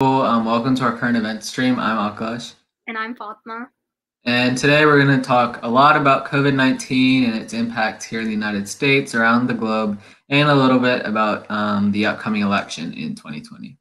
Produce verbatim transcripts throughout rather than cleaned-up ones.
Um, welcome to our current event stream. I'm Akhilesh. And I'm Fatma. And today we're going to talk a lot about COVID nineteen and its impact here in the United States, around the globe, and a little bit about um, the upcoming election in twenty twenty.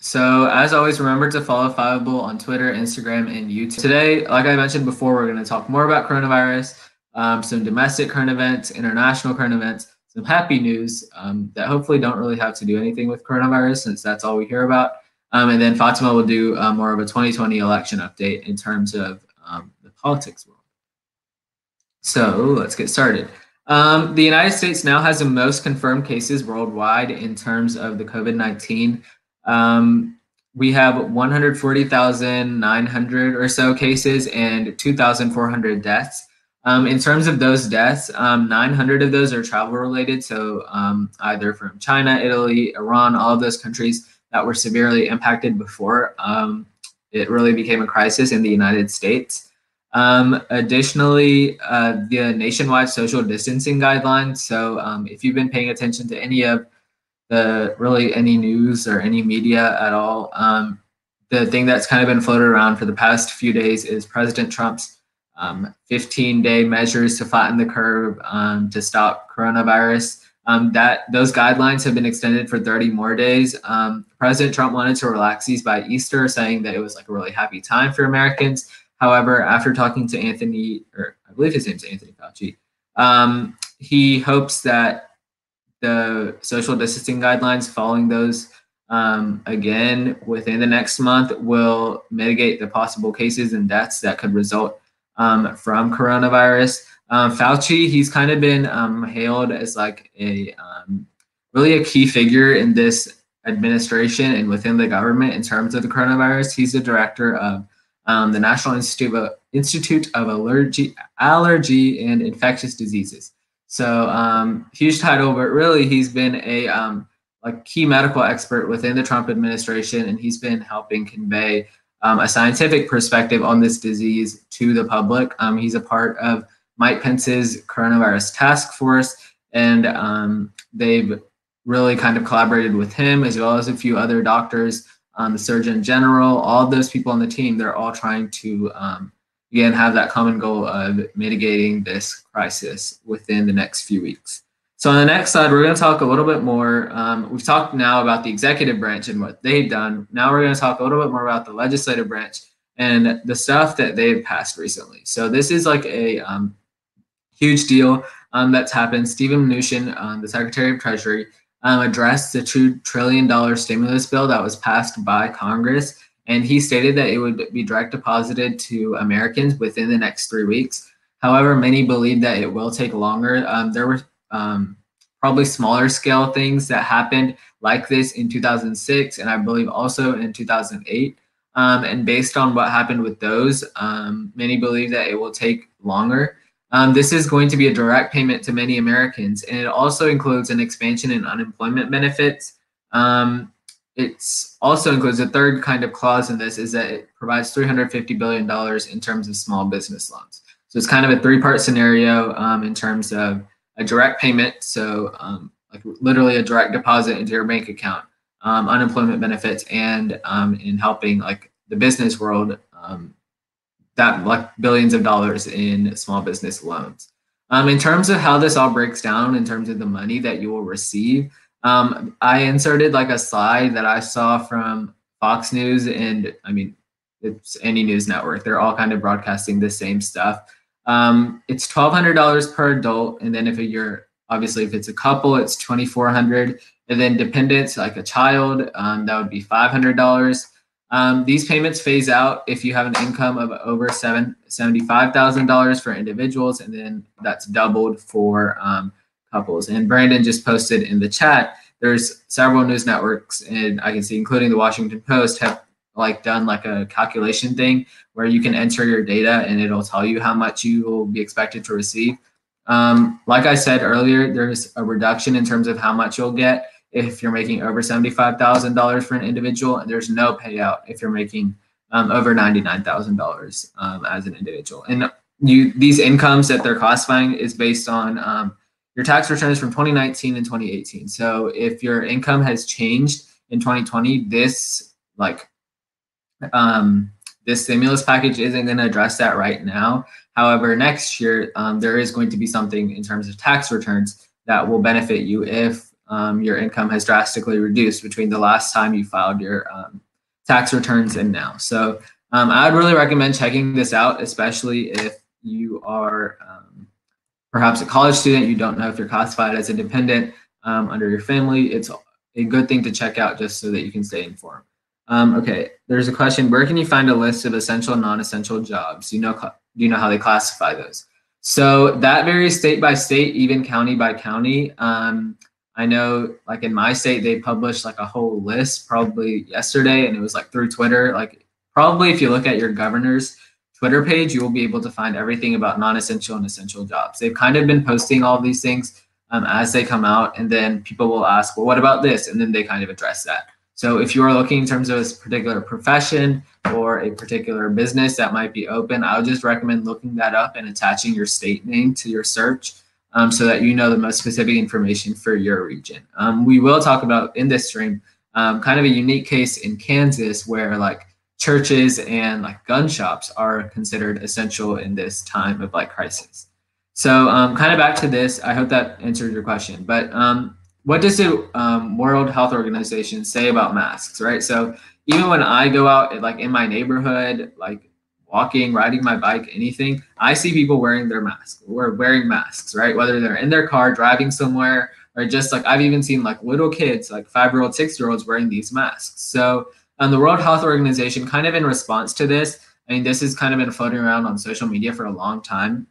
So as always, remember to follow Fiveable on Twitter, Instagram, and YouTube. Today, like I mentioned before, we're going to talk more about coronavirus, um, some domestic current events, international current events, some happy news um, that hopefully don't really have to do anything with coronavirus, since that's all we hear about. Um, and then Fatima will do uh, more of a twenty twenty election update in terms of um, the politics world. So let's get started. Um, the United States now has the most confirmed cases worldwide in terms of the COVID nineteen. Um, we have one hundred forty thousand nine hundred or so cases and two thousand four hundred deaths. Um, in terms of those deaths, um, nine hundred of those are travel related. So um, either from China, Italy, Iran, all of those countries that were severely impacted before um, it really became a crisis in the United States. Um, additionally, uh, the nationwide social distancing guidelines. So um, if you've been paying attention to any of the really any news or any media at all, um, the thing that's kind of been floated around for the past few days is President Trump's Um, fifteen day measures to flatten the curve um, to stop coronavirus. Um, that those guidelines have been extended for thirty more days. Um, President Trump wanted to relax these by Easter, saying that it was like a really happy time for Americans. However, after talking to Anthony, or I believe his name's Anthony Fauci, um, he hopes that the social distancing guidelines, following those Um, again within the next month, will mitigate the possible cases and deaths that could result Um, from coronavirus. Um, Fauci, he's kind of been um, hailed as like a um, really a key figure in this administration and within the government in terms of the coronavirus. He's the director of um, the National Institute of, Institute of Allergy, Allergy and Infectious Diseases. So um, huge title, but really he's been a, um, a key medical expert within the Trump administration, and he's been helping convey Um, a scientific perspective on this disease to the public. Um, he's a part of Mike Pence's coronavirus task force, and um, they've really kind of collaborated with him, as well as a few other doctors, um, the Surgeon General, all of those people on the team. They're all trying to, um, again, have that common goal of mitigating this crisis within the next few weeks. So on the next slide, we're going to talk a little bit more. Um, we've talked now about the executive branch and what they've done. Now we're going to talk a little bit more about the legislative branch and the stuff that they've passed recently. So this is like a um, huge deal um, that's happened. Stephen Mnuchin, um, the Secretary of Treasury, um, addressed the two trillion dollar stimulus bill that was passed by Congress. And he stated that it would be direct deposited to Americans within the next three weeks. However, many believe that it will take longer. Um, there were Um, probably smaller scale things that happened like this in two thousand six, and I believe also in two thousand eight. Um, and based on what happened with those, um, many believe that it will take longer. Um, this is going to be a direct payment to many Americans, and it also includes an expansion in unemployment benefits. Um, it's also includes a third kind of clause in this, is that it provides three hundred fifty billion dollars in terms of small business loans. So it's kind of a three-part scenario um, in terms of a direct payment, so um, like literally a direct deposit into your bank account, um, unemployment benefits, and um, in helping like the business world, um, that like billions of dollars in small business loans. Um, in terms of how this all breaks down, in terms of the money that you will receive, um, I inserted like a slide that I saw from Fox News, and I mean, it's any news network. They're all kind of broadcasting the same stuff. Um, it's twelve hundred dollars per adult, and then if you're obviously if it's a couple, it's twenty-four hundred dollars, and then dependents like a child, um, that would be five hundred dollars. Um, these payments phase out if you have an income of over seven seventy-five thousand dollars for individuals, and then that's doubled for um, couples. And Brandon just posted in the chat, there's several news networks, and I can see including the Washington Post have like done like a calculation thing where you can enter your data and it'll tell you how much you will be expected to receive. Um, like I said earlier, there's a reduction in terms of how much you'll get if you're making over seventy-five thousand dollars for an individual, and there's no payout if you're making um, over ninety-nine thousand dollars um, as an individual. And you, these incomes that they're classifying is based on um, your tax returns from twenty nineteen and twenty eighteen. So if your income has changed in twenty twenty, this like um, this stimulus package isn't going to address that right now. However, next year, um, there is going to be something in terms of tax returns that will benefit you if um, your income has drastically reduced between the last time you filed your um, tax returns and now. So um, I would really recommend checking this out, especially if you are um, perhaps a college student, you don't know if you're classified as a dependent um, under your family. It's a good thing to check out just so that you can stay informed. Um, okay, there's a question, where can you find a list of essential and non-essential jobs? Do you know, do you know how they classify those? So that varies state by state, even county by county. Um, I know like in my state, they published like a whole list probably yesterday, and it was like through Twitter. Like probably if you look at your governor's Twitter page, you will be able to find everything about non-essential and essential jobs. They've kind of been posting all of these things um, as they come out, and then people will ask, well, what about this? And then they kind of address that. So if you are looking in terms of a particular profession or a particular business that might be open, I would just recommend looking that up and attaching your state name to your search um, so that you know the most specific information for your region. Um, we will talk about in this stream um, kind of a unique case in Kansas where like churches and like gun shops are considered essential in this time of like crisis. So um, kind of back to this, I hope that answered your question, but um, what does the um, World Health Organization say about masks, right? So even when I go out, like in my neighborhood, like walking, riding my bike, anything, I see people wearing their masks. We're wearing masks, right? Whether they're in their car, driving somewhere, or just like I've even seen like little kids, like five-year-old, six-year-olds wearing these masks. So um, the World Health Organization, kind of in response to this, I mean, this has kind of been floating around on social media for a long time.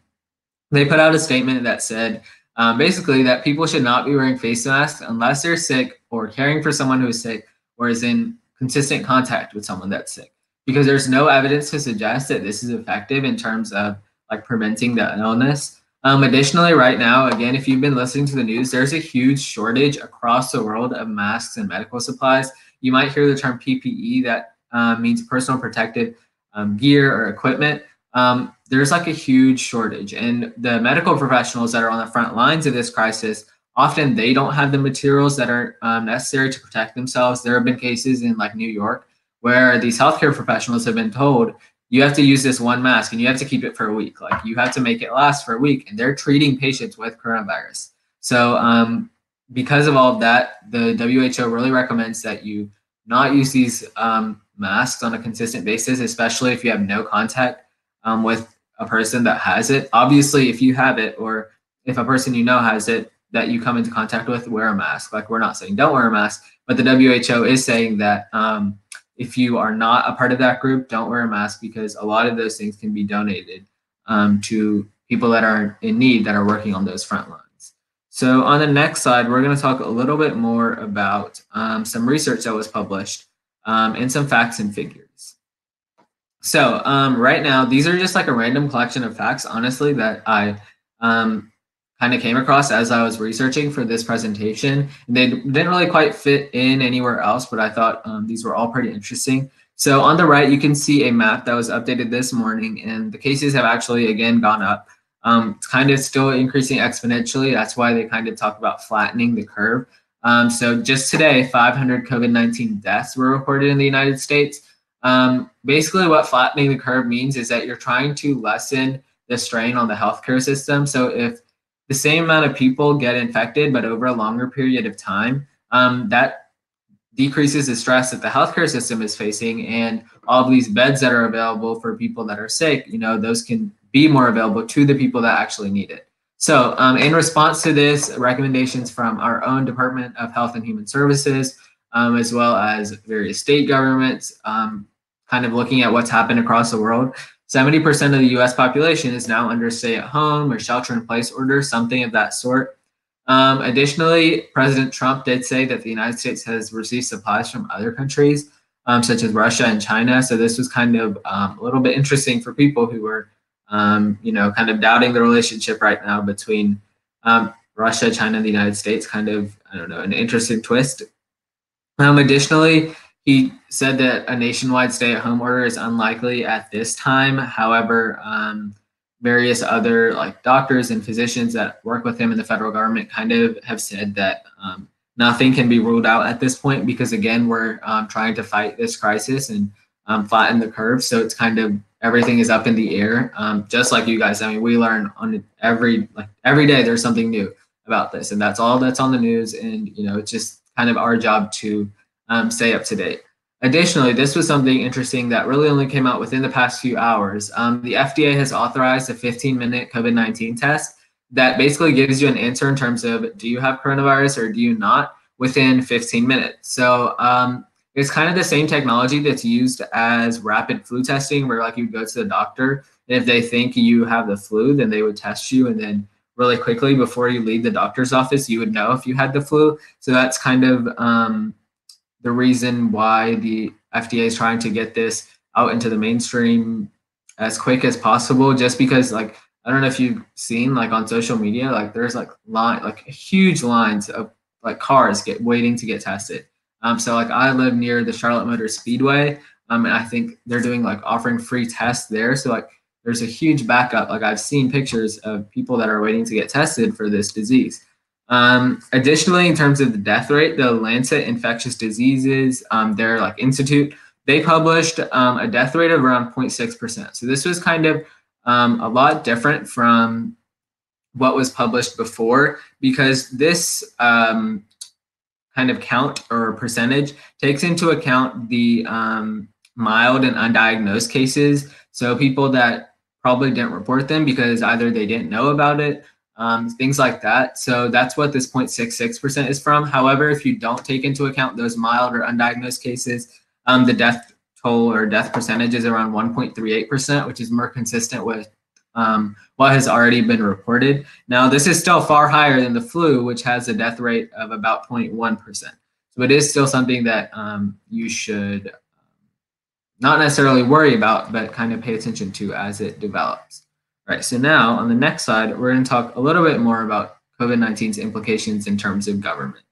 They put out a statement that said, Um, basically that people should not be wearing face masks unless they're sick or caring for someone who is sick or is in consistent contact with someone that's sick, because there's no evidence to suggest that this is effective in terms of like preventing the illness. Um, additionally, right now, again, if you've been listening to the news, there's a huge shortage across the world of masks and medical supplies. You might hear the term P P E that uh, means personal protective um, gear or equipment. Um, there's like a huge shortage, and the medical professionals that are on the front lines of this crisis, often they don't have the materials that are um, necessary to protect themselves. There have been cases in like New York where these healthcare professionals have been told, you have to use this one mask and you have to keep it for a week. Like you have to make it last for a week, and they're treating patients with coronavirus. So um, because of all of that, the W H O really recommends that you not use these um, masks on a consistent basis, especially if you have no contact Um, with a person that has it. Obviously, if you have it, or if a person you know has it that you come into contact with, wear a mask. Like we're not saying don't wear a mask, but the W H O is saying that um, if you are not a part of that group, don't wear a mask, because a lot of those things can be donated um, to people that are in need that are working on those front lines. So on the next slide, we're gonna talk a little bit more about um, some research that was published um, and some facts and figures. So um, right now, these are just like a random collection of facts, honestly, that I um, kind of came across as I was researching for this presentation. And they didn't really quite fit in anywhere else, but I thought um, these were all pretty interesting. So on the right, you can see a map that was updated this morning, and the cases have actually, again, gone up. Um, it's kind of still increasing exponentially. That's why they kind of talk about flattening the curve. Um, so just today, five hundred COVID nineteen deaths were reported in the United States. Um, basically what flattening the curve means is that you're trying to lessen the strain on the healthcare system. So if the same amount of people get infected, but over a longer period of time, um, that decreases the stress that the healthcare system is facing, and all of these beds that are available for people that are sick, you know, those can be more available to the people that actually need it. So um, in response to this, recommendations from our own Department of Health and Human Services, um, as well as various state governments, um, kind of looking at what's happened across the world, seventy percent of the U S population is now under stay-at-home or shelter-in-place order, something of that sort. Um, additionally, President Trump did say that the United States has received supplies from other countries, um, such as Russia and China. So this was kind of um, a little bit interesting for people who were, um, you know, kind of doubting the relationship right now between um, Russia, China, and the United States, kind of, I don't know, an interesting twist. Um, additionally, he said that a nationwide stay-at-home order is unlikely at this time. However, um, various other like doctors and physicians that work with him in the federal government kind of have said that um, nothing can be ruled out at this point because, again, we're um, trying to fight this crisis and um, flatten the curve. So it's kind of everything is up in the air, um, just like you guys. I mean, we learn on every like every day there's something new about this, and that's all that's on the news. And, you know, it's just kind of our job to um, stay up to date. Additionally, this was something interesting that really only came out within the past few hours. Um, the F D A has authorized a fifteen minute COVID nineteen test that basically gives you an answer in terms of, do you have coronavirus or do you not, within fifteen minutes. So um, it's kind of the same technology that's used as rapid flu testing, where like you go to the doctor, and if they think you have the flu, then they would test you, and then really quickly before you leave the doctor's office, you would know if you had the flu. So that's kind of um, the reason why the F D A is trying to get this out into the mainstream as quick as possible, just because, like, I don't know if you've seen, like, on social media, like there's like line, like huge lines of like cars get waiting to get tested. Um, so like I live near the Charlotte Motor Speedway, um, and I think they're doing like offering free tests there. So like there's a huge backup. Like I've seen pictures of people that are waiting to get tested for this disease. Um, additionally, in terms of the death rate, the Lancet Infectious Diseases, um, their like institute, they published um, a death rate of around zero point six percent. So this was kind of um, a lot different from what was published before, because this um, kind of count or percentage takes into account the um, mild and undiagnosed cases. So people that probably didn't report them because either they didn't know about it, Um, things like that. So that's what this zero point six six percent is from. However, if you don't take into account those mild or undiagnosed cases, um, the death toll or death percentage is around one point three eight percent, which is more consistent with um, what has already been reported. Now, this is still far higher than the flu, which has a death rate of about zero point one percent. So it is still something that um, you should not necessarily worry about, but kind of pay attention to as it develops. All right, so now on the next slide, we're going to talk a little bit more about COVID nineteen's implications in terms of government.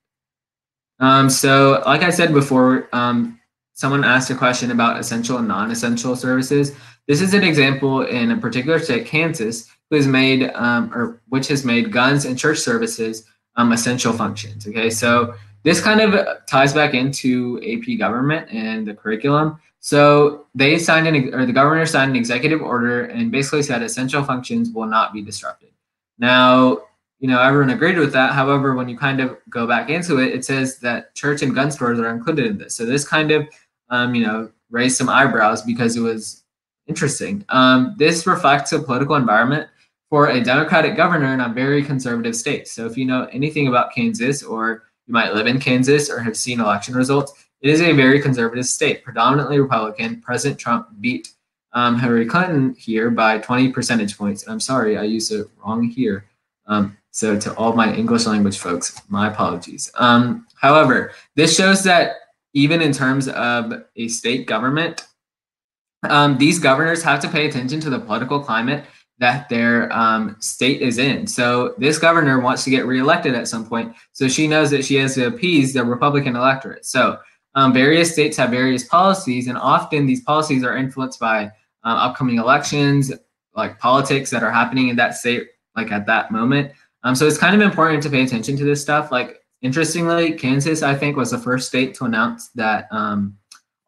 Um, so like I said before, um, someone asked a question about essential and non-essential services. This is an example in a particular state, Kansas, who has made, um, or which has made guns and church services um, essential functions. Okay, so this kind of ties back into A P government and the curriculum. So they signed an, or the governor signed an executive order and basically said essential functions will not be disrupted. Now, you know, everyone agreed with that. However, when you kind of go back into it, it says that church and gun stores are included in this. So this kind of, um, you know, raised some eyebrows because it was interesting. Um, this reflects a political environment for a Democratic governor in a very conservative state. So if you know anything about Kansas, or you might live in Kansas or have seen election results, it is a very conservative state, predominantly Republican. President Trump beat um, Hillary Clinton here by twenty percentage points. And I'm sorry, I used it wrong here. Um, so to all my English language folks, my apologies. Um, however, this shows that even in terms of a state government, um, these governors have to pay attention to the political climate that their um, state is in. So this governor wants to get reelected at some point. So she knows that she has to appease the Republican electorate. So um, various states have various policies, and often these policies are influenced by uh, upcoming elections, like politics that are happening in that state, like at that moment. Um, so it's kind of important to pay attention to this stuff. Like, interestingly, Kansas, I think, was the first state to announce that um,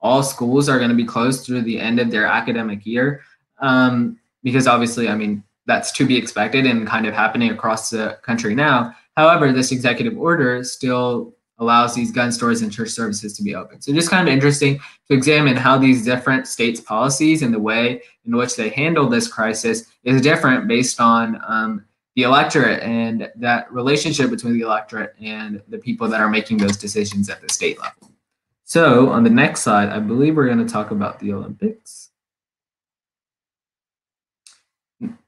all schools are going to be closed through the end of their academic year. Um, Because obviously, I mean, that's to be expected and kind of happening across the country now. However, this executive order still allows these gun stores and church services to be open. So just kind of interesting to examine how these different states' policies and the way in which they handle this crisis is different based on um, the electorate and that relationship between the electorate and the people that are making those decisions at the state level. So on the next slide, I believe we're going to talk about the Olympics.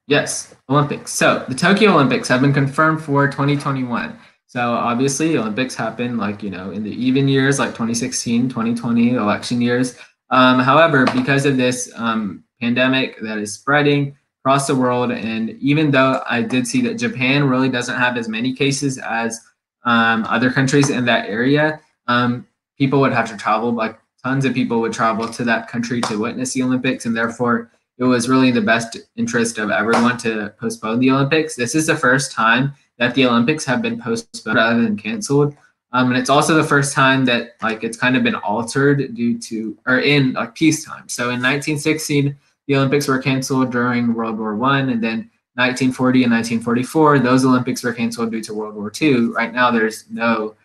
Yes, Olympics. So the Tokyo Olympics have been confirmed for twenty twenty-one. So obviously Olympics happen, like, you know, in the even years, like twenty sixteen, twenty twenty, election years. Um, however, because of this um, pandemic that is spreading across the world, and even though I did see that Japan really doesn't have as many cases as um, other countries in that area, um, people would have to travel, like tons of people would travel to that country to witness the Olympics, and therefore it was really the best interest of everyone to postpone the Olympics. This is the first time that the Olympics have been postponed rather than canceled. Um, and it's also the first time that like it's kind of been altered due to or in like peacetime. So in nineteen sixteen, the Olympics were canceled during World War One, and then nineteen forty and nineteen forty-four, those Olympics were canceled due to World War Two. Right now, there's no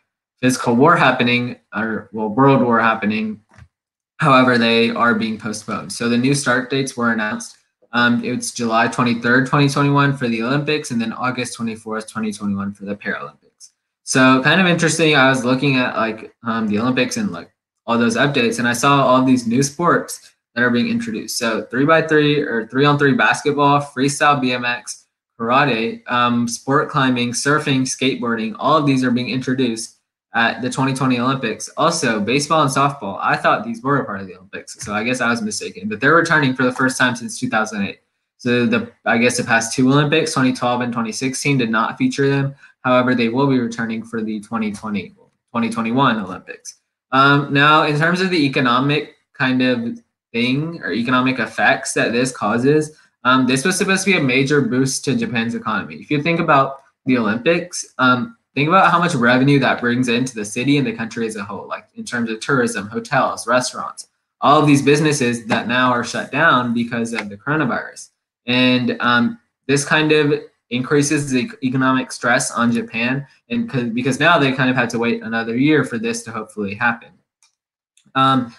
physical war happening, or well, world war happening. However, they are being postponed. So the new start dates were announced. Um, it's July twenty-third, twenty twenty-one for the Olympics, and then August twenty-fourth, twenty twenty-one for the Paralympics. So kind of interesting. I was looking at like um, the Olympics and like all those updates, and I saw all these new sports that are being introduced. So three by three or three on three basketball, freestyle B M X, karate, um, sport climbing, surfing, skateboarding. All of these are being introduced at the twenty twenty Olympics. Also, baseball and softball. I thought these were a part of the Olympics, so I guess I was mistaken. But they're returning for the first time since two thousand eight. So the I guess the past two Olympics, twenty twelve and twenty sixteen, did not feature them. However, they will be returning for the twenty twenty, twenty twenty-one Olympics. Um, now, in terms of the economic kind of thing or economic effects that this causes, um, this was supposed to be a major boost to Japan's economy. If you think about the Olympics, um, think about how much revenue that brings into the city and the country as a whole, like in terms of tourism, hotels, restaurants, all of these businesses that now are shut down because of the coronavirus. And um, this kind of increases the economic stress on Japan, and because now they kind of have to wait another year for this to hopefully happen. Um,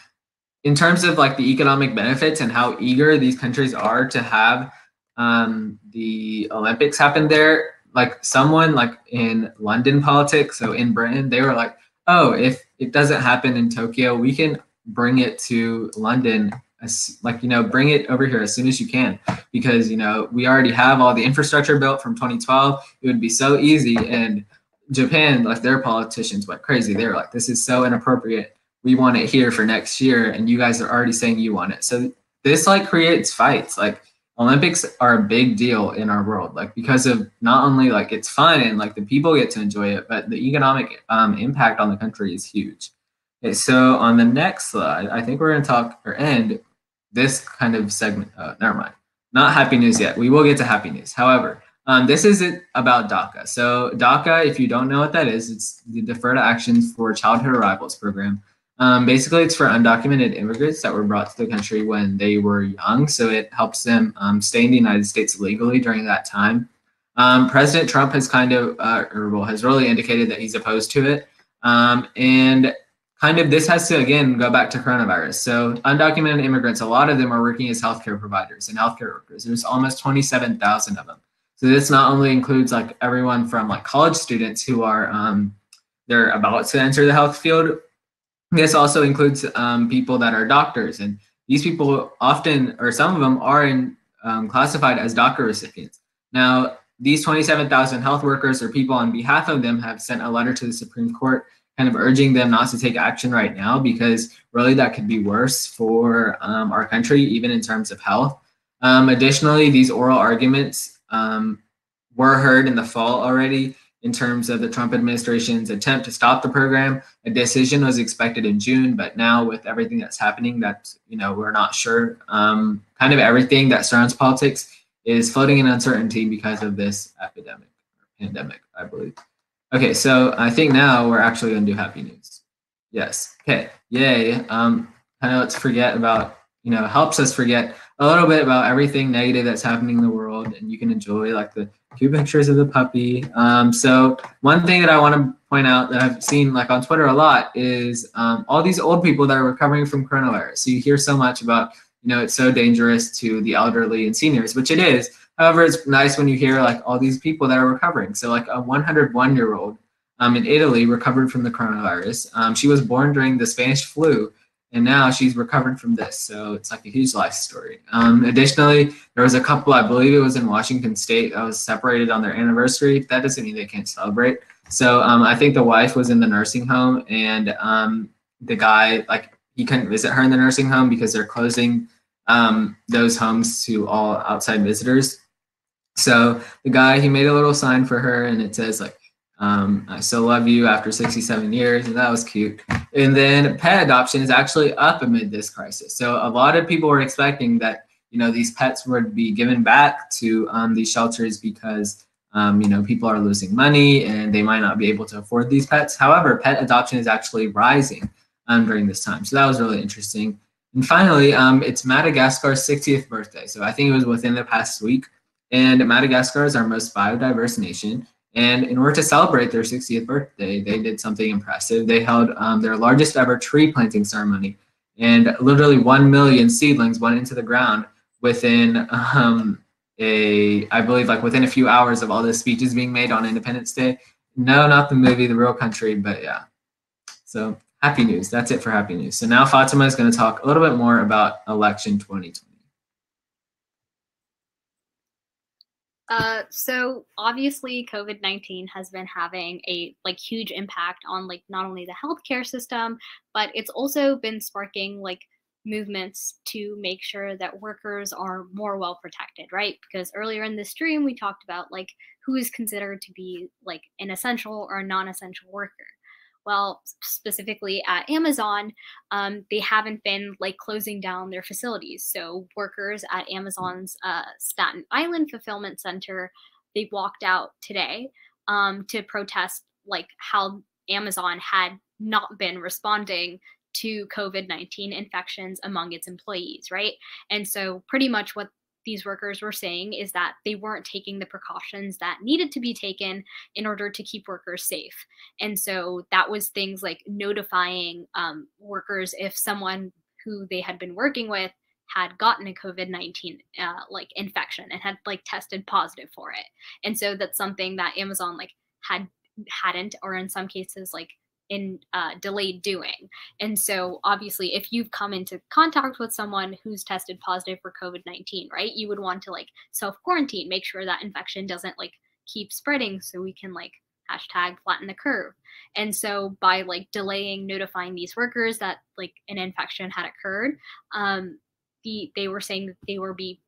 in terms of like the economic benefits and how eager these countries are to have um, the Olympics happen there, like someone like in London politics, so in Britain, they were like, oh, if it doesn't happen in Tokyo, we can bring it to London, as, like, you know, bring it over here as soon as you can, because, you know, we already have all the infrastructure built from twenty twelve. It would be so easy. And Japan, like their politicians went crazy. They were like, this is so inappropriate. We want it here for next year. And you guys are already saying you want it. So this like creates fights. Like, Olympics are a big deal in our world, like because of not only like it's fun and like the people get to enjoy it, but the economic um, impact on the country is huge. Okay, so on the next slide, I think we're going to talk or end this kind of segment. Uh, never mind. Not happy news yet. We will get to happy news. However, um, this isn't about DACA. So DACA, if you don't know what that is, it's the Deferred Actions for Childhood Arrivals program. Um, basically, it's for undocumented immigrants that were brought to the country when they were young, so it helps them um, stay in the United States legally during that time. Um, President Trump has kind of, uh, or well, has really indicated that he's opposed to it, um, and kind of this has to, again, go back to coronavirus. So undocumented immigrants, a lot of them are working as healthcare providers and healthcare workers. There's almost twenty-seven thousand of them. So this not only includes like everyone from like college students who are, um, they're about to enter the health field. This also includes um, people that are doctors, and these people often, or some of them, are in, um, classified as DACA recipients. Now, these twenty-seven thousand health workers or people on behalf of them have sent a letter to the Supreme Court kind of urging them not to take action right now, because really that could be worse for um, our country, even in terms of health. Um, additionally, these oral arguments um, were heard in the fall already, in terms of the Trump administration's attempt to stop the program. A decision was expected in June, but now with everything that's happening, that, you know, we're not sure. Um, kind of everything that surrounds politics is floating in uncertainty because of this epidemic, pandemic, I believe. Okay, so I think now we're actually gonna do happy news. Yes, okay, yay. Um, kind of let's forget about, you know, helps us forget a little bit about everything negative that's happening in the world, and you can enjoy like the cute pictures of the puppy. Um, so one thing that I want to point out that I've seen like on Twitter a lot is um, all these old people that are recovering from coronavirus. So you hear so much about, you know, it's so dangerous to the elderly and seniors, which it is. However, it's nice when you hear like all these people that are recovering. So like a one hundred one year old um, in Italy recovered from the coronavirus. Um, she was born during the Spanish flu, and now she's recovered from this. So it's like a huge life story. Um, additionally, there was a couple, I believe it was in Washington State, that was separated on their anniversary. That doesn't mean they can't celebrate. So um, I think the wife was in the nursing home, and um, the guy, like, he couldn't visit her in the nursing home because they're closing um, those homes to all outside visitors. So the guy, he made a little sign for her, and it says like, Um, I still love you after sixty-seven years, and that was cute. And then pet adoption is actually up amid this crisis. So a lot of people were expecting that, you know, these pets would be given back to um, these shelters because Um, you know, people are losing money and they might not be able to afford these pets. However, pet adoption is actually rising um, during this time. So that was really interesting. And finally, um, it's Madagascar's sixtieth birthday. So I think it was within the past week. And Madagascar is our most biodiverse nation. And in order to celebrate their sixtieth birthday, they did something impressive. They held um, their largest ever tree planting ceremony. And literally one million seedlings went into the ground within um, a, I believe, like within a few hours of all the speeches being made on Independence Day. No, not the movie, The Real Country, but yeah. So happy news. That's it for happy news. So now Fatima is going to talk a little bit more about election twenty twenty. Uh, so obviously COVID nineteen has been having a like huge impact on like not only the healthcare system, but it's also been sparking like movements to make sure that workers are more well protected, right? Because earlier in this stream, we talked about like who is considered to be like an essential or non-essential worker. Well, specifically at Amazon, um, they haven't been like closing down their facilities. So workers at Amazon's uh, Staten Island Fulfillment Center, they walked out today um, to protest like how Amazon had not been responding to COVID nineteen infections among its employees, right? And so pretty much what these workers were saying is that they weren't taking the precautions that needed to be taken in order to keep workers safe. And so that was things like notifying um, workers if someone who they had been working with had gotten a COVID nineteen uh, like infection and had like tested positive for it. And so that's something that Amazon like had hadn't, or in some cases like in uh, delayed doing. And so obviously if you've come into contact with someone who's tested positive for COVID nineteen, right, you would want to like self quarantine, make sure that infection doesn't like keep spreading so we can like hashtag flatten the curve. And so by like delaying notifying these workers that like an infection had occurred, um, the, they were saying that they were be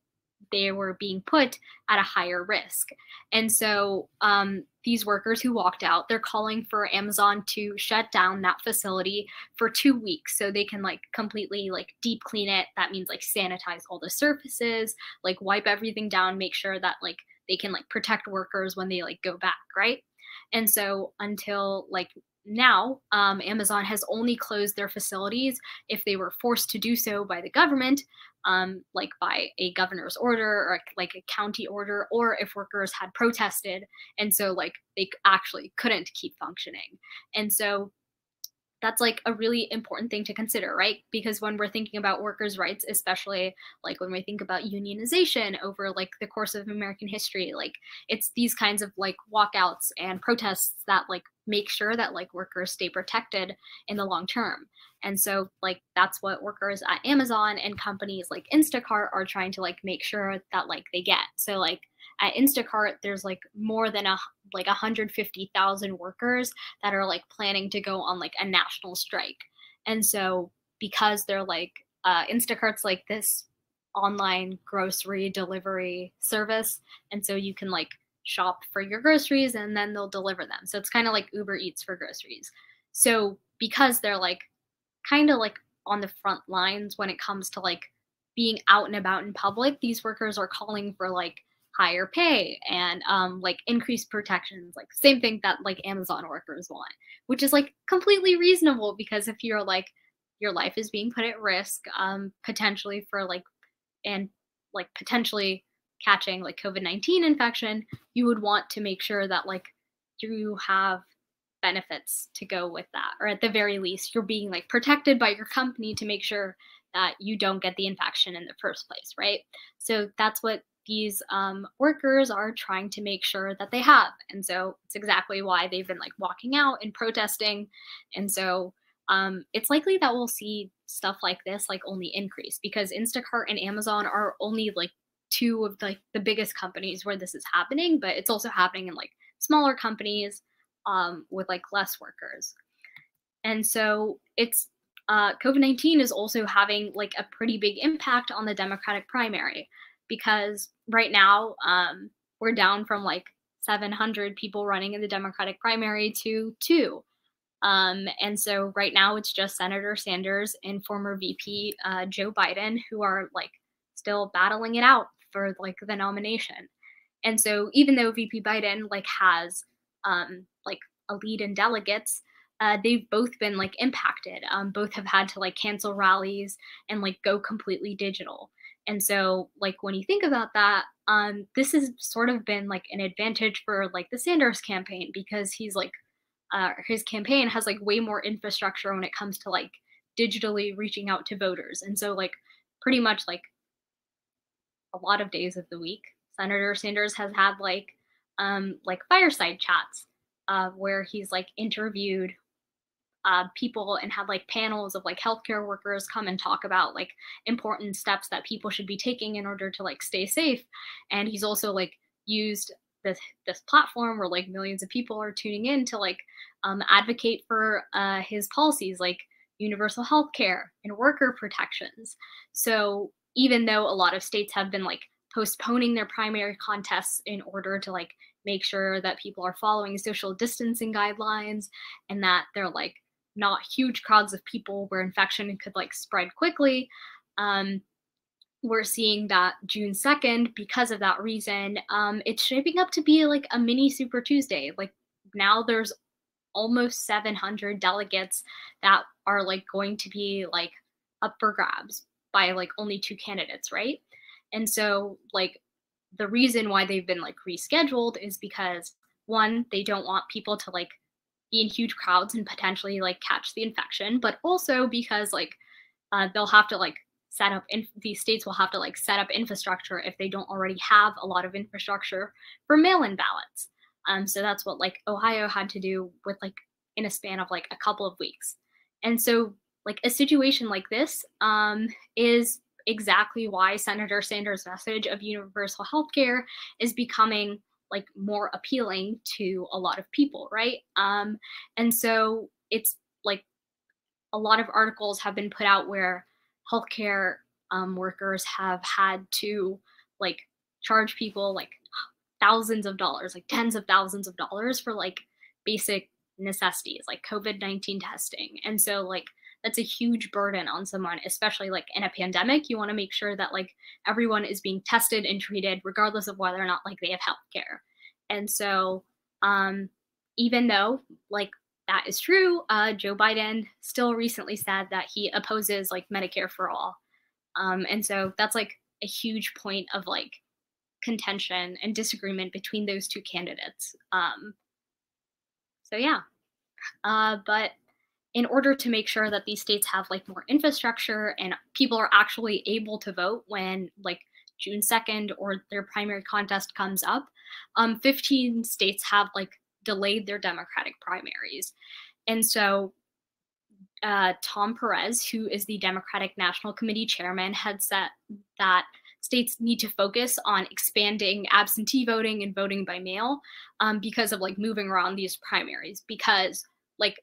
they were being put at a higher risk. And so um, these workers who walked out, they're calling for Amazon to shut down that facility for two weeks so they can like completely like deep clean it. That means like sanitize all the surfaces, like wipe everything down, make sure that like they can like protect workers when they like go back, right? And so until like now, um, Amazon has only closed their facilities if they were forced to do so by the government, um, like by a governor's order or like a county order, or if workers had protested. And so like they actually couldn't keep functioning. And so that's like a really important thing to consider, right? Because when we're thinking about workers' rights, especially like when we think about unionization over like the course of American history, like it's these kinds of like walkouts and protests that like make sure that like workers stay protected in the long term. And so like that's what workers at Amazon and companies like Instacart are trying to like make sure that like they get. So like at Instacart, there's like more than a, like one hundred fifty thousand workers that are like planning to go on like a national strike. And so because they're like, uh, Instacart's like this online grocery delivery service. And so you can like shop for your groceries and then they'll deliver them. So it's kind of like Uber Eats for groceries. So because they're like kind of like on the front lines when it comes to like being out and about in public, these workers are calling for like higher pay and um, like increased protections, like same thing that like Amazon workers want, which is like completely reasonable because if you're like, your life is being put at risk um, potentially for like, and like potentially catching like COVID nineteen infection, you would want to make sure that like you have benefits to go with that. Or at the very least, you're being like protected by your company to make sure that you don't get the infection in the first place, right? So that's what these um, workers are trying to make sure that they have. And so it's exactly why they've been like walking out and protesting. And so um, it's likely that we'll see stuff like this like only increase because Instacart and Amazon are only like two of like the biggest companies where this is happening, but it's also happening in like smaller companies um, with like less workers. And so it's uh, COVID nineteen is also having like a pretty big impact on the Democratic primary. Because right now um, we're down from like seven hundred people running in the Democratic primary to two. Um, and so right now it's just Senator Sanders and former V P uh, Joe Biden who are like still battling it out for like the nomination. And so even though V P Biden like has um, like a lead in delegates, uh, they've both been like impacted. Um, both have had to like cancel rallies and like go completely digital. And so like when you think about that, um, this has sort of been like an advantage for like the Sanders campaign, because he's like uh, his campaign has like way more infrastructure when it comes to like digitally reaching out to voters. And so like pretty much like a lot of days of the week, Senator Sanders has had like um, like fireside chats uh, where he's like interviewed Uh, people and had like panels of like healthcare workers come and talk about like important steps that people should be taking in order to like stay safe. And he's also like used this this platform where like millions of people are tuning in to like um, advocate for uh, his policies like universal healthcare and worker protections. So even though a lot of states have been like postponing their primary contests in order to like make sure that people are following social distancing guidelines and that they're like not huge crowds of people where infection could like spread quickly. Um, we're seeing that June second, because of that reason, um, it's shaping up to be like a mini Super Tuesday. Like now there's almost seven hundred delegates that are like going to be like up for grabs by like only two candidates, right? And so like the reason why they've been like rescheduled is because one, they don't want people to like be in huge crowds and potentially like catch the infection, but also because like uh, they'll have to like set up, in these states will have to like set up infrastructure if they don't already have a lot of infrastructure for mail-in ballots. Um, so that's what like Ohio had to do with like in a span of like a couple of weeks. And so like a situation like this um, is exactly why Senator Sanders' message of universal healthcare is becoming like more appealing to a lot of people, right? Um, and so it's like a lot of articles have been put out where healthcare um, workers have had to like charge people like thousands of dollars, like tens of thousands of dollars for like basic necessities, like COVID nineteen testing. And so like that's a huge burden on someone, especially like in a pandemic. You want to make sure that like everyone is being tested and treated regardless of whether or not like they have healthcare. And so um, even though like that is true, uh, Joe Biden still recently said that he opposes like Medicare for all. Um, and so that's like a huge point of like contention and disagreement between those two candidates. Um, so yeah, uh, but in order to make sure that these states have like more infrastructure and people are actually able to vote when like June second or their primary contest comes up, um, fifteen states have like delayed their Democratic primaries. And so uh, Tom Perez, who is the Democratic National Committee chairman, had said that states need to focus on expanding absentee voting and voting by mail um, because of like moving around these primaries, because like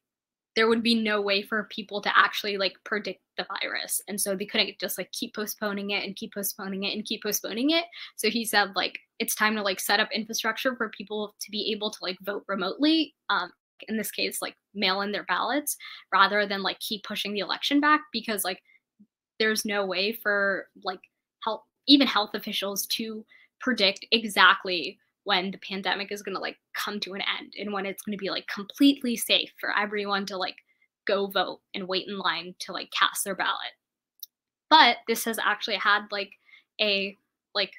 there would be no way for people to actually like predict the virus. And so they couldn't just like keep postponing it and keep postponing it and keep postponing it. So he said like, it's time to like set up infrastructure for people to be able to like vote remotely. Um, in this case, like mail in their ballots rather than like keep pushing the election back, because like there's no way for like health, even health officials to predict exactly when the pandemic is going to like come to an end and when it's going to be like completely safe for everyone to like go vote and wait in line to like cast their ballot. But this has actually had like a like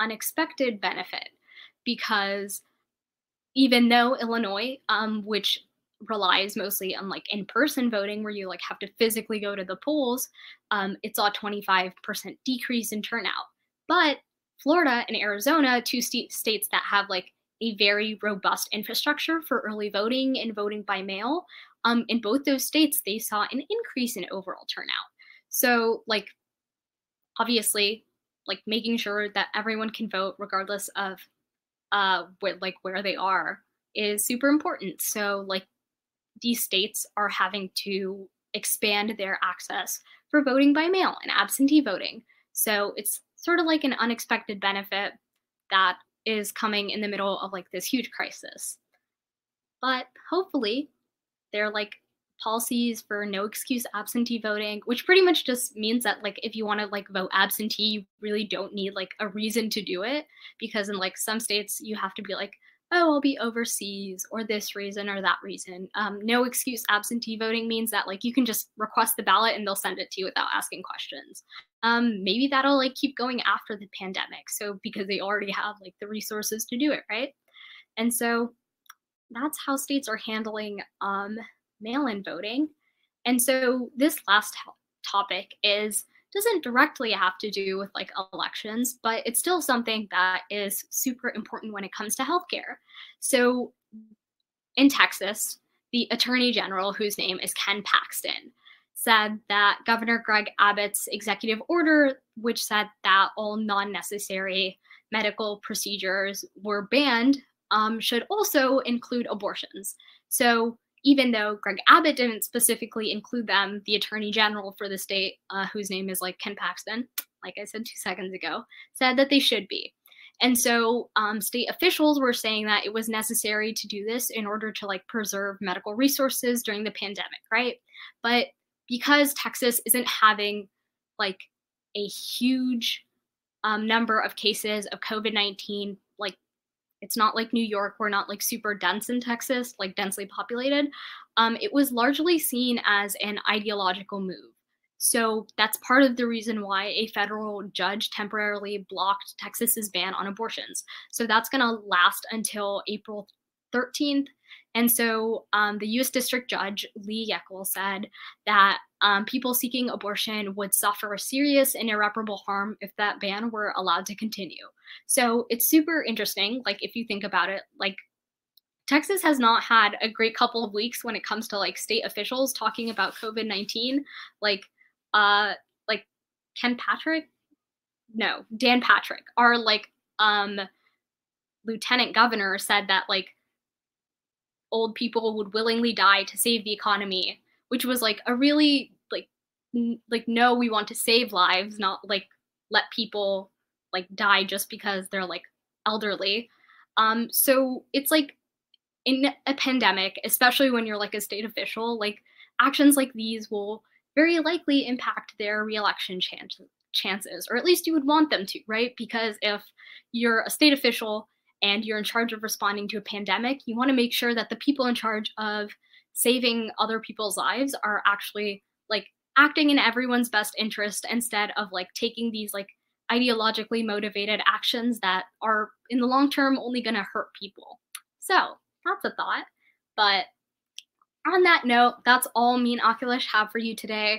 unexpected benefit, because even though Illinois, um, which relies mostly on like in-person voting where you like have to physically go to the polls, um, it saw a twenty-five percent decrease in turnout. But Florida and Arizona, two st- states that have like a very robust infrastructure for early voting and voting by mail, um, in both those states, they saw an increase in overall turnout. So like, obviously, like making sure that everyone can vote regardless of uh, wh- like where they are is super important. So like these states are having to expand their access for voting by mail and absentee voting. So it's sort of like an unexpected benefit that is coming in the middle of like this huge crisis. But hopefully they're like policies for no excuse absentee voting, which pretty much just means that like if you want to like vote absentee, you really don't need like a reason to do it, because in like some states you have to be like, oh, I'll be overseas or this reason or that reason. Um, no excuse absentee voting means that like you can just request the ballot and they'll send it to you without asking questions. Um, maybe that'll like keep going after the pandemic. So because they already have like the resources to do it, right? And so that's how states are handling um, mail-in voting. And so this last topic is doesn't directly have to do with like elections, but it's still something that is super important when it comes to healthcare. So in Texas, the Attorney General, whose name is Ken Paxton, said that Governor Greg Abbott's executive order, which said that all non-necessary medical procedures were banned, um, should also include abortions. So even though Greg Abbott didn't specifically include them, the Attorney General for the state, uh, whose name is like Ken Paxton, like I said two seconds ago, said that they should be. And so um, state officials were saying that it was necessary to do this in order to like preserve medical resources during the pandemic, right? But because Texas isn't having like a huge um, number of cases of COVID nineteen, like it's not like New York, we're not like super dense in Texas, like densely populated. Um, it was largely seen as an ideological move. So that's part of the reason why a federal judge temporarily blocked Texas's ban on abortions. So that's gonna last until April thirteenth. And so um, the U S District Judge Lee Yackel said that um, people seeking abortion would suffer serious and irreparable harm if that ban were allowed to continue. So it's super interesting, like if you think about it, like Texas has not had a great couple of weeks when it comes to like state officials talking about COVID nineteen, like uh, like Ken Patrick, no, Dan Patrick, our like um, lieutenant governor said that like old people would willingly die to save the economy, which was like a really like, n like, no, we want to save lives, not like let people like die just because they're like elderly. Um, so it's like in a pandemic, especially when you're like a state official, like actions like these will very likely impact their reelection chance chances, or at least you would want them to, right? Because if you're a state official and you're in charge of responding to a pandemic, you want to make sure that the people in charge of saving other people's lives are actually like acting in everyone's best interest instead of like taking these like ideologically motivated actions that are in the long term only going to hurt people. So that's a thought. But on that note, that's all me and Akhilesh have for you today.